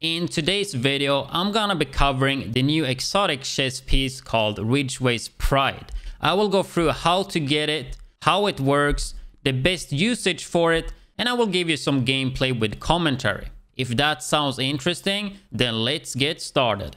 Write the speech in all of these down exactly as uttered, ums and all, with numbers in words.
In today's video, I'm gonna be covering the new exotic chess piece called Ridgeway's Pride. I will go through how to get it, how it works, the best usage for it, and I will give you some gameplay with commentary. If that sounds interesting, then let's get started.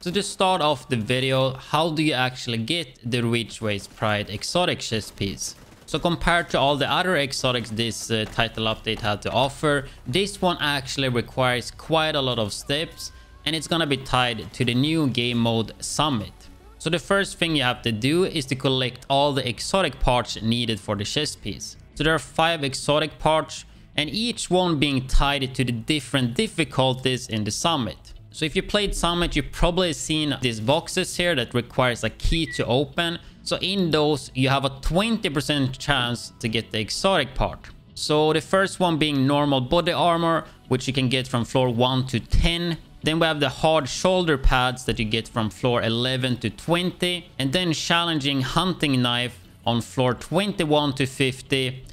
So to start off the video, how do you actually get the Ridgeway's Pride exotic chess piece? So compared to all the other exotics this uh, title update had to offer, this one actually requires quite a lot of steps, and it's gonna be tied to the new game mode Summit. So the first thing you have to do is to collect all the exotic parts needed for the chess piece. So there are five exotic parts, and each one being tied to the different difficulties in the Summit. So if you played Summit, you've probably seen these boxes here that requires a key to open. So in those, you have a twenty percent chance to get the exotic part. So the first one being normal body armor, which you can get from floor one to ten. Then we have the hard shoulder pads that you get from floor eleven to twenty. And then challenging hunting knife on floor twenty-one to fifty.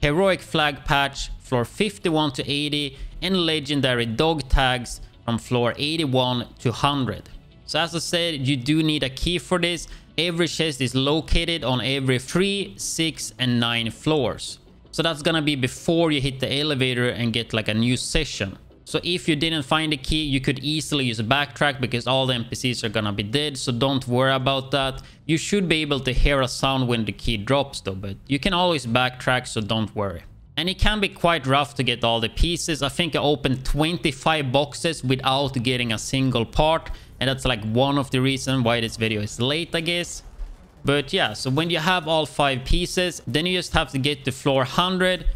Heroic flag patch, floor fifty-one to eighty. And legendary dog tags from floor eighty-one to one hundred. So as I said, you do need a key for this. Every chest is located on every three, six and nine floors. So that's gonna be before you hit the elevator and get like a new session. So if you didn't find a key, you could easily use a backtrack because all the N P Cs are gonna be dead, so don't worry about that. You should be able to hear a sound when the key drops though, but you can always backtrack, so don't worry. And it can be quite rough to get all the pieces. I think I opened twenty-five boxes without getting a single part. And that's like one of the reasons why this video is late, I guess. But yeah, so when you have all five pieces, then you just have to get to floor one hundred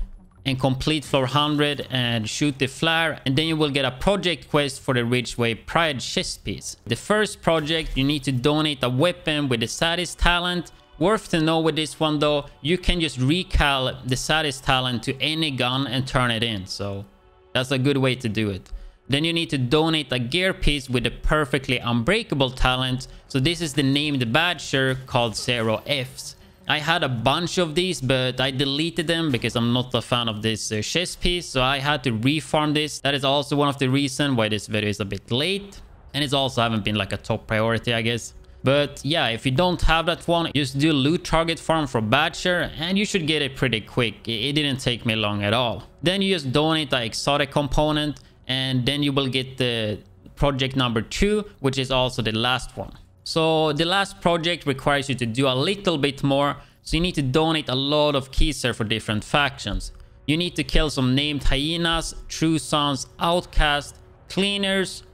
and complete floor one hundred and shoot the flare. And then you will get a project quest for the Ridgeway Pride chess piece. The first project, you need to donate a weapon with the Sadist talent. Worth to know with this one though, you can just recal the Sadist talent to any gun and turn it in. So that's a good way to do it. Then you need to donate a gear piece with the perfectly unbreakable talent. So this is the named Badger called Zero Fs. I had a bunch of these, but I deleted them because I'm not a fan of this uh, chess piece. So I had to refarm this. That is also one of the reasons why this video is a bit late. And it's also haven't been like a top priority, I guess. But yeah, if you don't have that one, just do loot target farm for Badger and you should get it pretty quick. It didn't take me long at all. Then you just donate the exotic component. And then you will get the project number two, which is also the last one. So the last project requires you to do a little bit more. So you need to donate a lot of keys here for different factions. You need to kill some named hyenas, true sons, outcasts, cleaners,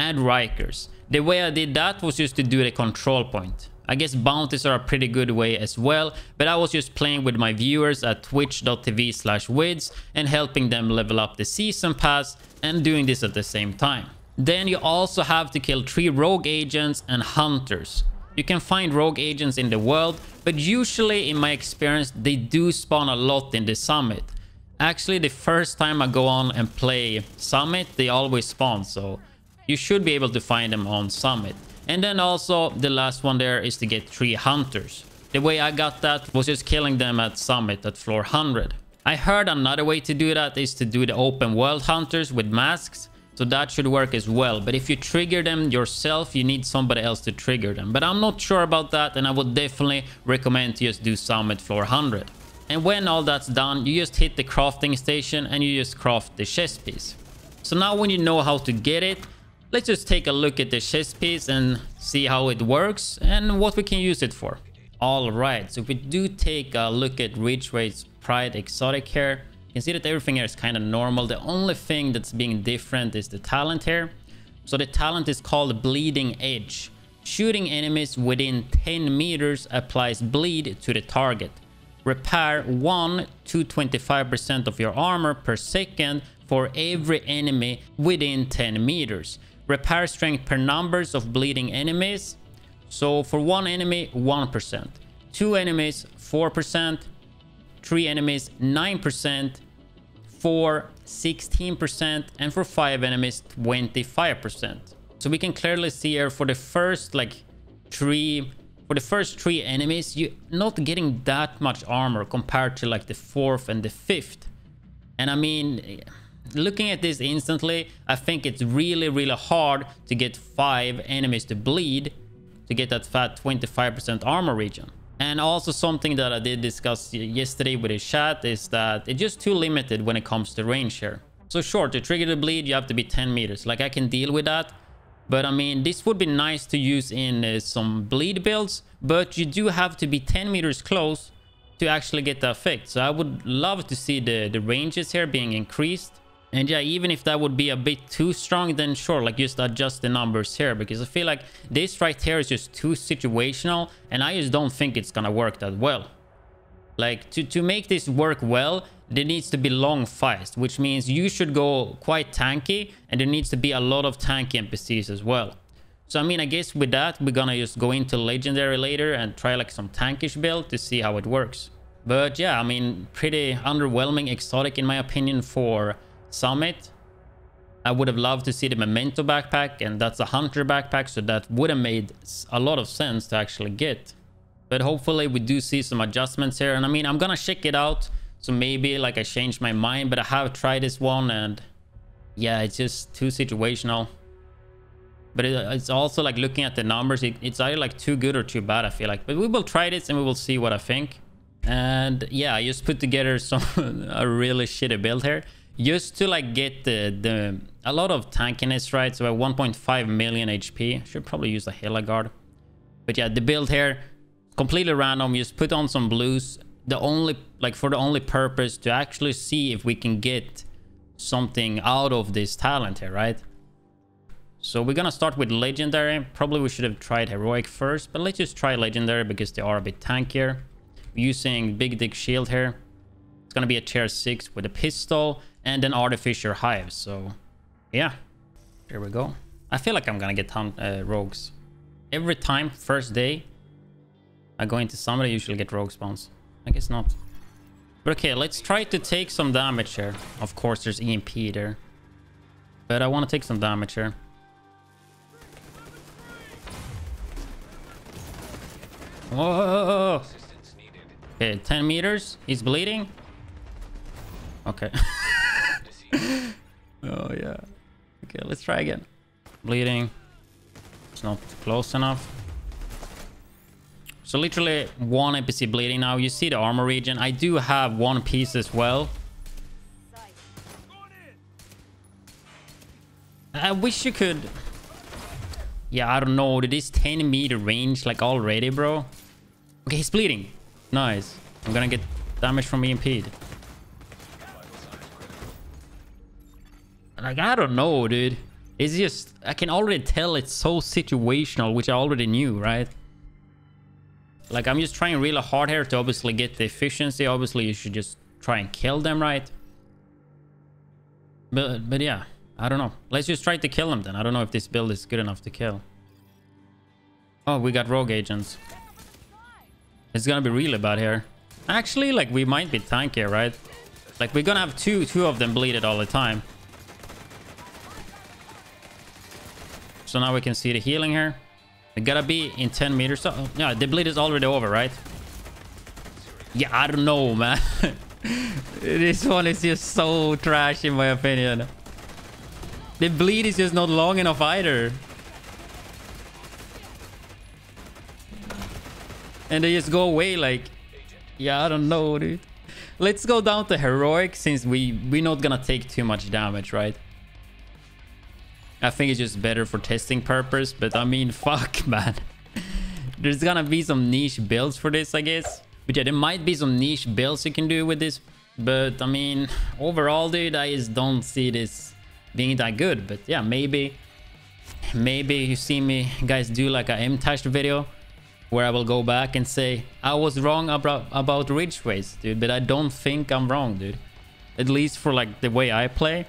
and rikers. The way I did that was just to do the control point. I guess bounties are a pretty good way as well, but I was just playing with my viewers at twitch dot t v slash Widdz and helping them level up the season pass and doing this at the same time. Then you also have to kill three rogue agents and hunters. You can find rogue agents in the world, but usually in my experience they do spawn a lot in the Summit. Actually, the first time I go on and play Summit, they always spawn, so you should be able to find them on Summit. And then also the last one there is to get three hunters. The way I got that was just killing them at Summit at floor one hundred. I heard another way to do that is to do the open world hunters with masks. So that should work as well. But if you trigger them yourself, you need somebody else to trigger them. But I'm not sure about that, and I would definitely recommend to just do Summit floor one hundred. And when all that's done, you just hit the crafting station and you just craft the chess piece. So now when you know how to get it, let's just take a look at the chess piece and see how it works and what we can use it for. Alright, so if we do take a look at Ridgeway's Pride exotic here, you can see that everything here is kind of normal. The only thing that's being different is the talent here. So the talent is called Bleeding Edge. Shooting enemies within ten meters applies bleed to the target. Repair one to twenty-five percent of your armor per second for every enemy within ten meters. Repair strength per numbers of bleeding enemies. So for one enemy, one percent. Two enemies, four percent. Three enemies, nine percent. Four, sixteen percent. And for five enemies, twenty-five percent. So we can clearly see here for the first like three, for the first three enemies, you're not getting that much armor compared to like the fourth and the fifth. And I mean, looking at this instantly, I think it's really, really hard to get five enemies to bleed to get that fat twenty-five percent armor region. And also something that I did discuss yesterday with the chat is that it's just too limited when it comes to range here. So sure, to trigger the bleed, you have to be ten meters. Like, I can deal with that. But I mean, this would be nice to use in uh, some bleed builds, but you do have to be ten meters close to actually get the effect. So I would love to see the, the ranges here being increased. And yeah, even if that would be a bit too strong, then sure, like, just adjust the numbers here, because I feel like this right here is just too situational, and I just don't think it's gonna work that well. Like, to, to make this work well, there needs to be long fights, which means you should go quite tanky, and there needs to be a lot of tanky N P Cs as well. So, I mean, I guess with that, we're gonna just go into Legendary later and try, like, some tankish build to see how it works. But yeah, I mean, pretty underwhelming exotic, in my opinion, for Summit. I would have loved to see the Memento backpack, and that's a hunter backpack, so that would have made a lot of sense to actually get. But hopefully we do see some adjustments here, and I mean, I'm gonna check it out, so maybe, like, I changed my mind. But I have tried this one, and yeah, it's just too situational. But it, it's also, like, looking at the numbers, it, it's either, like, too good or too bad, I feel like. But we will try this and we will see what I think. And yeah, I just put together some a really shitty build here, just to, like, get the the a lot of tankiness, right? So at one point five million H P, should probably use a Heliguard. But yeah, the build here, completely random. Just put on some blues, the only like for the only purpose to actually see if we can get something out of this talent here, right? So we're gonna start with Legendary. Probably we should have tried Heroic first, but let's just try Legendary because they are a bit tankier. We're using Big Dick Shield here. It's gonna be a tier six with a pistol, and then Artificer Hive. So yeah, there we go. I feel like I'm gonna get hunt, uh, rogues every time. First day I go into Summit, I usually get rogue spawns. I guess not. But okay, let's try to take some damage here. Of course there's E M P there, but I want to take some damage here. Whoa. Okay, ten meters, he's bleeding. Okay. Oh yeah, okay, let's try again. Bleeding, it's not close enough. So literally one N P C bleeding now. You see the armor region. I do have one piece as well. I wish you could. Yeah, I don't know, did this ten meter range, like, already, bro? Okay, he's bleeding. Nice. I'm gonna get damage from E M P. Like, I don't know, dude. It's just, I can already tell it's so situational, which I already knew, right? Like, I'm just trying really hard here to obviously get the efficiency. Obviously, you should just try and kill them, right? But, but yeah, I don't know. Let's just try to kill them then. I don't know if this build is good enough to kill. Oh, we got rogue agents. It's gonna be really bad here. Actually, like, we might be tankier, right? Like, we're gonna have two, two of them bleed it all the time. So now we can see the healing here. It gotta be in ten meters. Oh, yeah, the bleed is already over, right? Yeah, I don't know, man. This one is just so trash, in my opinion. The bleed is just not long enough either. And they just go away, like... Yeah, I don't know, dude. Let's go down to Heroic, since we, we're not gonna take too much damage, right? I think it's just better for testing purpose, but I mean, fuck, man. There's gonna be some niche builds for this, I guess. But yeah, there might be some niche builds you can do with this. But I mean, overall, dude, I just don't see this being that good. But yeah, maybe, maybe you see me guys do like a M-Tash video where I will go back and say, I was wrong about, about Ridgeway's, dude. But I don't think I'm wrong, dude. At least for like the way I play.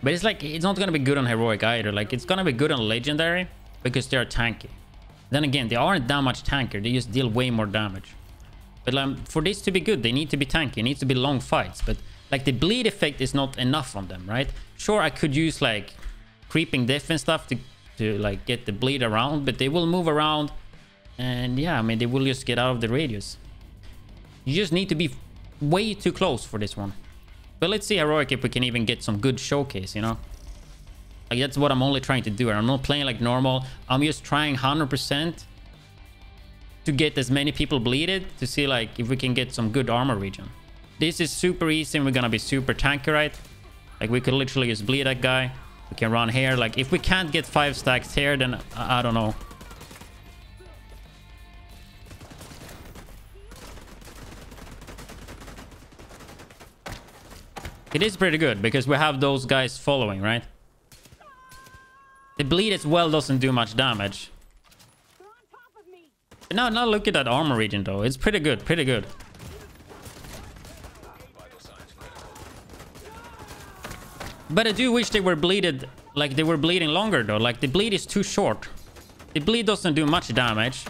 But it's like, it's not going to be good on Heroic either. Like, it's going to be good on Legendary because they are tanky. Then again, they aren't that much tanker. They just deal way more damage. But like, for this to be good, they need to be tanky. It needs to be long fights. But like, the bleed effect is not enough on them, right? Sure, I could use like Creeping Death and stuff to, to like get the bleed around. But they will move around. And yeah, I mean, they will just get out of the radius. You just need to be way too close for this one. But let's see heroic if we can even get some good showcase, you know? Like, that's what I'm only trying to do. I'm not playing like normal. I'm just trying one hundred percent to get as many people bleeded to see, like, if we can get some good armor region. This is super easy and we're gonna be super tanky, right? Like, we could literally just bleed that guy. We can run here. Like, if we can't get five stacks here, then I, I don't know. It is pretty good because we have those guys following, right? The bleed as well doesn't do much damage. No, now look at that armor region though. It's pretty good, pretty good. But I do wish they were bleeded, like they were bleeding longer though. Like the bleed is too short. The bleed doesn't do much damage.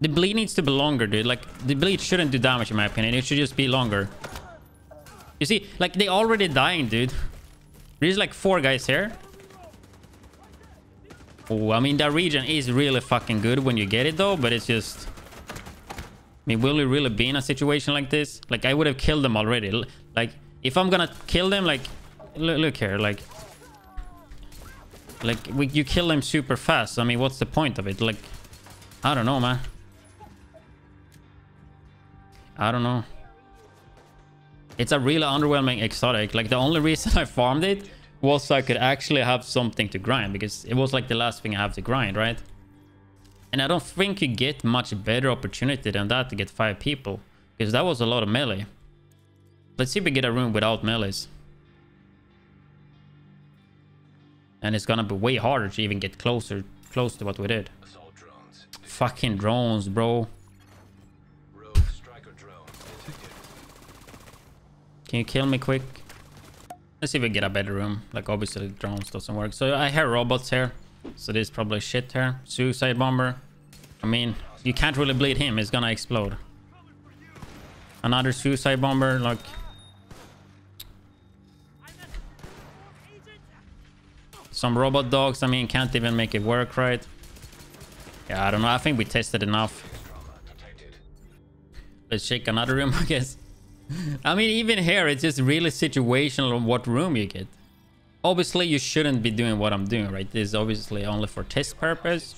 The bleed needs to be longer, dude. Like, the bleed shouldn't do damage, in my opinion. It should just be longer. You see, like, they already dying, dude. There's, like, four guys here. Oh, I mean, that region is really fucking good when you get it, though. But it's just... I mean, will we really be in a situation like this? Like, I would have killed them already. Like, if I'm gonna kill them, like... Look, look here, like... Like, we, you kill them super fast. I mean, what's the point of it? Like, I don't know, man. I don't know. It's a really underwhelming exotic. Like, the only reason I farmed it was so I could actually have something to grind, because it was like the last thing I have to grind, right? And I don't think you get much better opportunity than that to get five people, because that was a lot of melee. Let's see if we get a room without melees. And it's gonna be way harder to even get closer close to what we did. Drones. Fucking drones, bro. Can you kill me quick? Let's see if we get a better room. Like, obviously drones doesn't work. So I hear robots here. So this is probably shit here. Suicide bomber. I mean, you can't really bleed him. He's gonna explode. Another suicide bomber. Like, some robot dogs. I mean, can't even make it work, right? Yeah, I don't know. I think we tested enough. Let's check another room, I guess. I mean, even here, it's just really situational on what room you get. Obviously, you shouldn't be doing what I'm doing, right? This is obviously only for test purpose.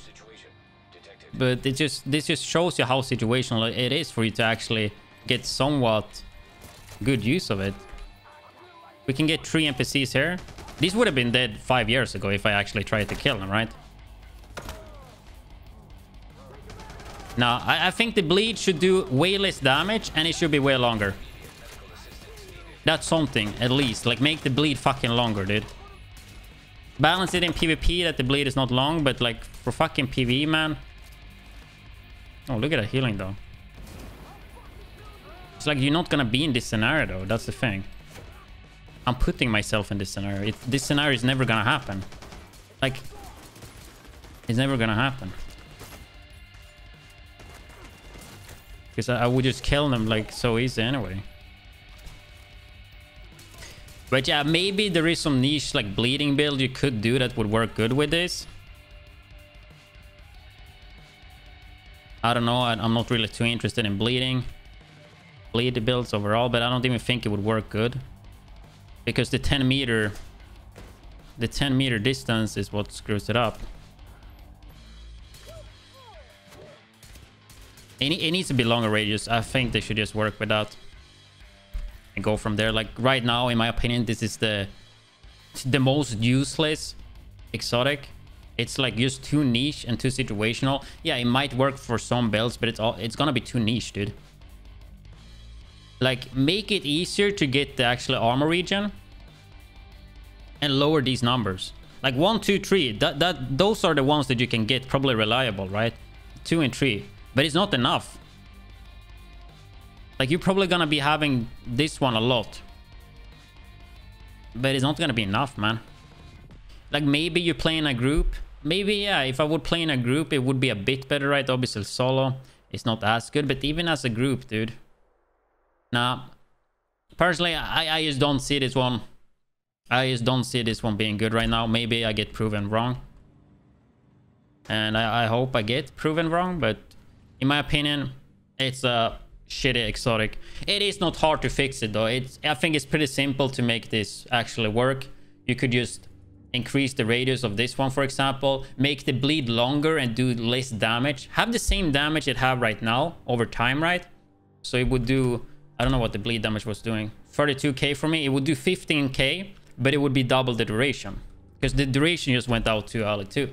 But it just this just shows you how situational it is for you to actually get somewhat good use of it. We can get three N P Cs here. These would have been dead five years ago if I actually tried to kill them, right? Now, I, I think the bleed should do way less damage and it should be way longer. That's something, at least. Like, make the bleed fucking longer, dude. Balance it in PvP that the bleed is not long, but, like, for fucking PvE, man. Oh, look at that healing, though. It's like, you're not gonna be in this scenario, though. That's the thing. I'm putting myself in this scenario. It, this scenario is never gonna happen. Like, it's never gonna happen. Because I, I would just kill them, like, so easy anyway. But yeah, maybe there is some niche, like, bleeding build you could do that would work good with this. I don't know. I, I'm not really too interested in bleeding. Bleed builds overall, but I don't even think it would work good. Because the ten meter... The ten meter distance is what screws it up. It, it needs to be longer radius. I think they should just work with that. And go from there. Like, right now, in my opinion, this is the the most useless exotic. It's like just too niche and too situational. Yeah, it might work for some builds, but it's all it's gonna be too niche, dude. Like, make it easier to get the actual armor region and lower these numbers. Like one, two, three. That that those are the ones that you can get probably reliable, right? Two and three, but it's not enough. Like, you're probably gonna be having this one a lot. But it's not gonna be enough, man. Like, maybe you play in a group. Maybe, yeah, if I would play in a group, it would be a bit better, right? Obviously, solo is not as good. But even as a group, dude. Now, personally, I, I just don't see this one. I just don't see this one being good right now. Maybe I get proven wrong. And I, I hope I get proven wrong, but... in my opinion, it's a shitty exotic. It is not hard to fix it though. It's, I think it's pretty simple to make this actually work. You could just increase the radius of this one, for example, make the bleed longer and do less damage. Have the same damage it have right now over time, right? So it would do, I don't know what the bleed damage was doing, thirty-two K for me. It would do fifteen K, but it would be double the duration, because the duration just went out too early too.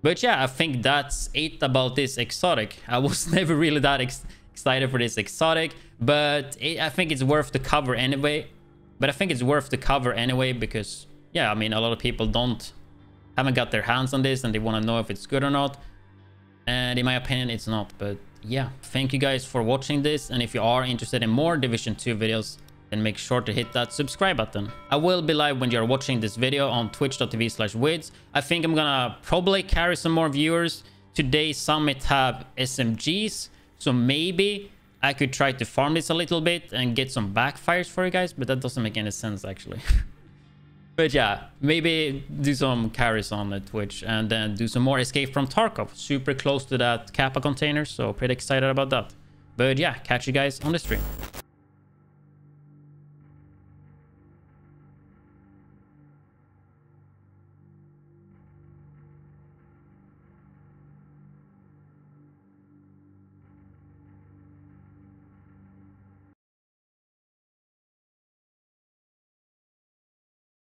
But yeah, I think that's it about this exotic. I was never really that ex excited for this exotic, but it, I think it's worth to cover anyway. But I think it's worth to cover anyway because, yeah, I mean, a lot of people don't, haven't got their hands on this and they want to know if it's good or not. And in my opinion, it's not. But yeah, thank you guys for watching this. And if you are interested in more Division two videos, then make sure to hit that subscribe button. I will be live when you're watching this video on twitch dot t v slash Widdz. I think I'm gonna probably carry some more viewers. Today, Summit have S M Gs. So maybe I could try to farm this a little bit and get some backfires for you guys. But that doesn't make any sense, actually. But yeah, maybe do some carries on the Twitch and then do some more Escape from Tarkov. Super close to that Kappa container, so pretty excited about that. But yeah, catch you guys on the stream.